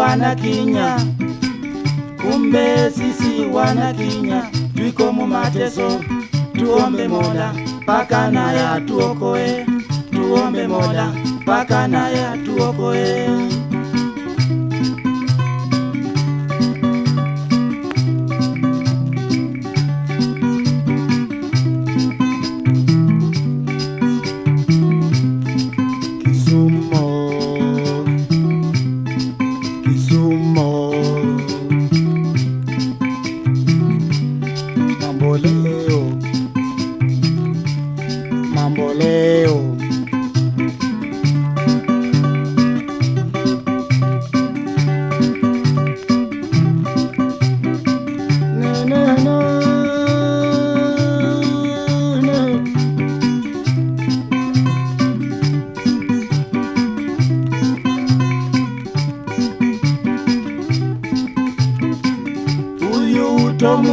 wanakinya, kumbe sisi wanakinya, tuiko mumateso. Tuombe Mola paka naye atuokoe, tuombe Mola paka naye atuokoe. Tom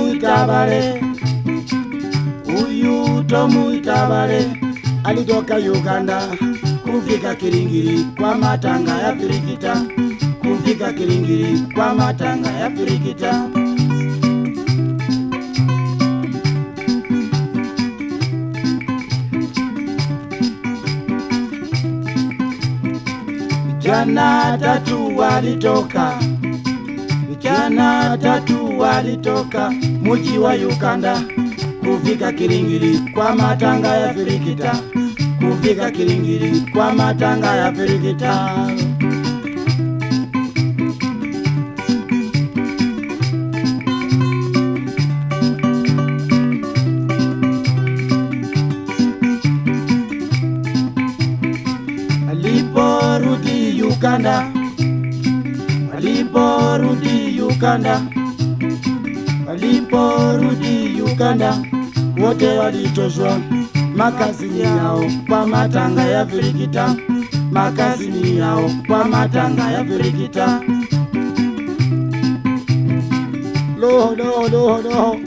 Itabale alitoka Uganda kufika Kilingiri kwa matanga ya pirikita, kufika Kilingiri kwa matanga ya pirikita. Vijana tatu walitoka muji wa Uganda kufika Kilingiri kwa matanga ya pirikita, kufika Kilingiri kwa matanga ya pirikita. Aliporudi Uganda wote walitoshwa makazi yao kwa matanga ya virigita, makazi yao kwa matanga ya virigita. Lo lo lo lo.